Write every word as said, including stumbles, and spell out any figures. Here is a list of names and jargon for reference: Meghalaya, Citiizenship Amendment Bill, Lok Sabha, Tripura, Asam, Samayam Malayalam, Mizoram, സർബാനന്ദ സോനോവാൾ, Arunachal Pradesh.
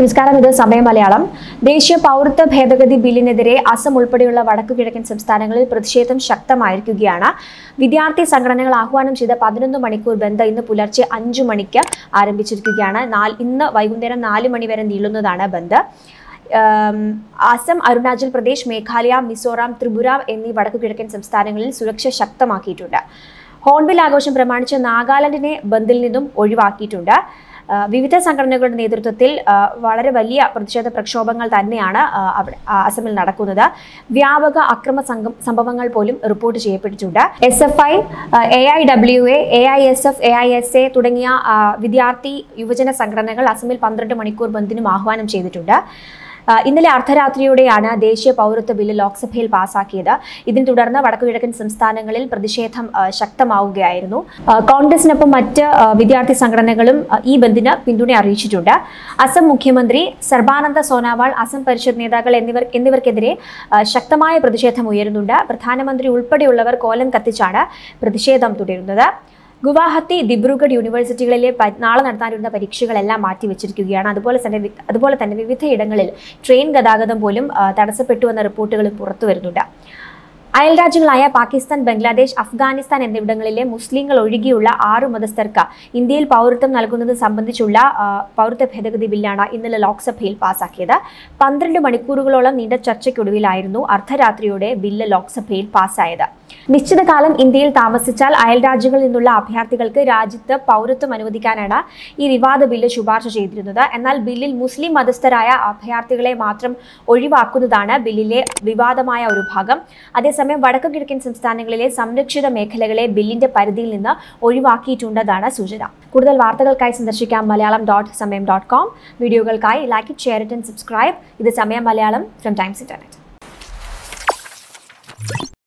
Namaskaram, this is Samayam Malayalam. Deshiya Paurutva Bhedagadi Billinethire Assam ulppedeyulla Vadakku Kizhakkan സംസ്ഥാനങ്ങളിൽ പ്രതിഷേധം ശക്തമായിരിക്കുകയാണ്. വിദ്യാർത്ഥി സംഘടനകൾ ആഹ്വാനം ചെയ്ത പതിനൊന്ന് മണിക്കൂർ ബന്ദ് ഇന്ന് പുലർച്ചെ അഞ്ച് മണിക്ക് ആരംഭിച്ചിരിക്കുകയാണ്. ഇന്ന് വൈകുന്നേരം നാല് മണി വരെ നീളുന്നതാണ് bandh. Asam, Arunachal Pradesh, Meghalaya, Mizoram, Tripura എന്നീ വടക്കു കിഴക്കൻ സംസ്ഥാനങ്ങളിൽ സുരക്ഷ ശക്തമാക്കിയിട്ടുണ്ട്. ഹോൺബിൽ ആഘോഷം പ്രമാണിച്ച് നാഗാലാൻഡിനെ ബന്ദിൽ നിന്നും ഒഴിവാക്കിയിട്ടുണ്ട്. വിവിധ സംഘടനകളുടെ നേതൃത്വത്തിൽ വളരെ വലിയ പ്രതിഷേധ പ്രക്ഷോഭങ്ങൾ തന്നെയാണ് അസമിൽ നടക്കുന്നത്. വ്യാപക അക്രമ സംഭവങ്ങൾ പോലും റിപ്പോർട്ട് ചെയ്യപ്പെട്ടിട്ടുണ്ട്. S F I, A I W A, A I S F, A I S A തുടങ്ങിയ വിദ്യാർത്ഥി യുവജന സംഘടനകൾ അസമിൽ പന്ത്രണ്ട് മണിക്കൂർ ബന്ദിനും ആഹ്വാനം ചെയ്തിട്ടുണ്ട്. ഇന്നലെ അർദ്ധരാത്രിയോടെയാണ് ദേശീയ പൗരത്വ ബില്ല് ലോക്സഭയിൽ പാസാക്കിയത്. ഇതിനെ തുടർന്ന് വടക്കുകിഴക്കൻ സംസ്ഥാനങ്ങളിൽ പ്രതിഷേധം ശക്തമാവുകയായിരുന്നു. കോൺഗ്രസിനൊപ്പം മറ്റ് വിദ്യാർത്ഥി സംഘടനകളും ഈ ബന്ദിന് പിന്തുണ അറിയിച്ചിട്ടുണ്ട്. അസം മുഖ്യമന്ത്രി സർബാനന്ദ സോനോവാൾ, അസം പരിഷത്ത് നേതാക്കൾ എന്നിവർ എന്നിവർക്കെതിരെ ശക്തമായ പ്രതിഷേധം ഉയരുന്നുണ്ട്. പ്രധാനമന്ത്രി ഉൾപ്പെടെയുള്ളവർ കോലം കത്തിച്ചാണ് പ്രതിഷേധം തുടരുന്നത്. ഗുവാഹത്തി, ദിബ്രുഗഡ് യൂണിവേഴ്സിറ്റികളിലെ നാളെ നടത്താനിരുന്ന പരീക്ഷകളെല്ലാം മാറ്റിവെച്ചിരിക്കുകയാണ്. അതുപോലെ തന്നെ അതുപോലെ തന്നെ വിവിധ ഇടങ്ങളിൽ ട്രെയിൻ ഗതാഗതം പോലും തടസ്സപ്പെട്ടുവെന്ന റിപ്പോർട്ടുകളും പുറത്തു വരുന്നുണ്ട്. അയൽ രാജ്യങ്ങളായ പാകിസ്ഥാൻ, ബംഗ്ലാദേശ്, അഫ്ഗാനിസ്ഥാൻ എന്നിവിടങ്ങളിലെ മുസ്ലിങ്ങൾ ഒഴികെയുള്ള ആറു മതസ്ഥർക്ക് ഇന്ത്യയിൽ പൗരത്വം നൽകുന്നത് സംബന്ധിച്ചുള്ള പൗരത്വ ഭേദഗതി ബില്ലാണ് ഇന്നലെ ലോക്സഭയിൽ പാസാക്കിയത്. പന്ത്രണ്ട് മണിക്കൂറുകളോളം നീണ്ട ചർച്ചയ്ക്കൊടുവിലായിരുന്നു അർദ്ധരാത്രിയോടെ ബില്ല് ലോക്സഭയിൽ പാസ്സായത്. നിശ്ചിത കാലം ഇന്ത്യയിൽ താമസിച്ചാൽ അയൽ രാജ്യങ്ങളിൽ നിന്നുള്ള അഭയാർത്ഥികൾക്ക് രാജ്യത്ത് പൗരത്വം അനുവദിക്കാനാണ് ഈ വിവാദ ബില്ല് ശുപാർശ ചെയ്തിരുന്നത്. എന്നാൽ ബില്ലിൽ മുസ്ലിം മതസ്ഥരായ അഭയാർത്ഥികളെ മാത്രം ഒഴിവാക്കുന്നതാണ് ബില്ലിലെ വിവാദമായ ഒരു ഭാഗം. അതേസമയം വടക്കു കിഴക്കൻ സംസ്ഥാനങ്ങളിലെ സംരക്ഷിത മേഖലകളെ ബില്ലിന്റെ പരിധിയിൽ നിന്ന് ഒഴിവാക്കിയിട്ടുണ്ടെന്നാണ് സൂചന. കൂടുതൽ വാർത്തകൾക്കായി സന്ദർശിക്കാം Malayalam dot Samayam dot com. വീഡിയോകൾക്കായി like it, share it and subscribe. ഇത് Samayam Malayalam from times internet.